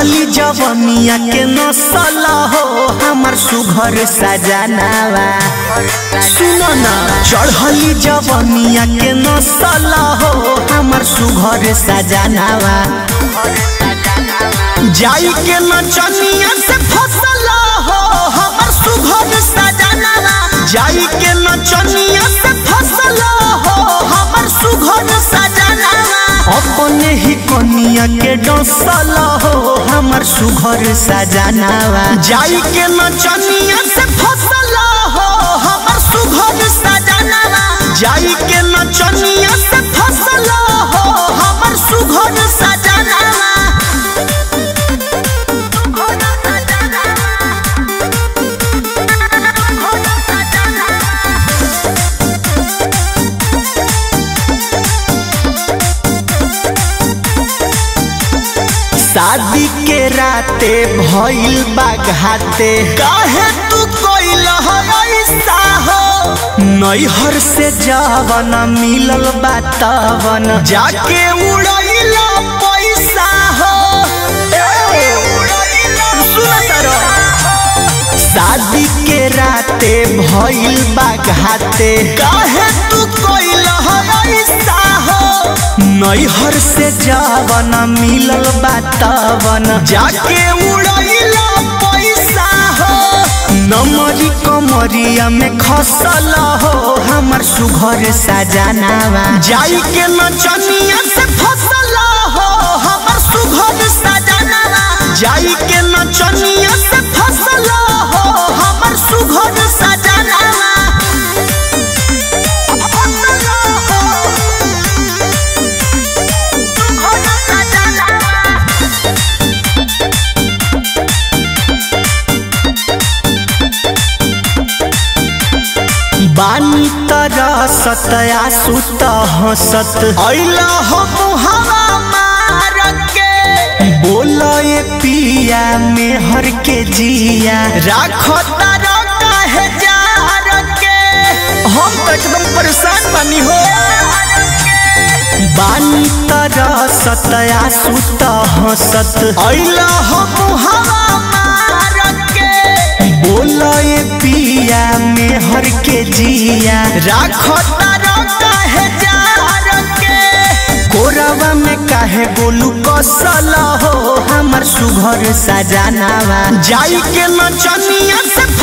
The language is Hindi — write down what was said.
भली जवनिया के नसला हो हमार सुघर सजनवा। सुनो ना चढ़ली जवनिया के नसला हो हमार सुघर सजनवा। जाई के नचनिया से फसला हो हमार सुघर सजनवा। जाई के नचनिया से फसला हो हमार सुघर सजनवा। अपने ही कोनिया के डसला हो हमार सुघर सजनवा। जाई के नचनिया से फसला हो हमार सुघर सजनवा। जाई के नचनिया से फसला हो हमार सुघर सजनवा। शादी के राते भइल बाघाते काहे तू कइला ऐसा हो। नैहर से जावन मिलल बातावन जाके उड़ैला पैसा हो। शादी के राते भइल बाघाते काहे तू कइला ऐसा हो। नैहर से जावन मिलल बातावन जाके उड़ैला पैसा हो। नमरी कमरिया में खसला हो हमार सुघर सजनवा। जाई के नचनिया से फसला हो हमार सुघर सजनवा। जाई के नचनिया से फसला हो हमार सुघर सजनवा। बानी तरसत आंसुत हंसत अइला हो मुहावा मार के। बोलए पिया मेहर के जिया राखत काहे जार के। हम तो एकदम परेशान बानी हो। बानी तरसत आंसुत हंसत अइला हो मुहावा मार के। बोलए पिया मेहर के जिया राखत काहे जार के। कोरवा में काहे गोलू कसला हो हमार सुघर सजनवा। जाई के नचनिया से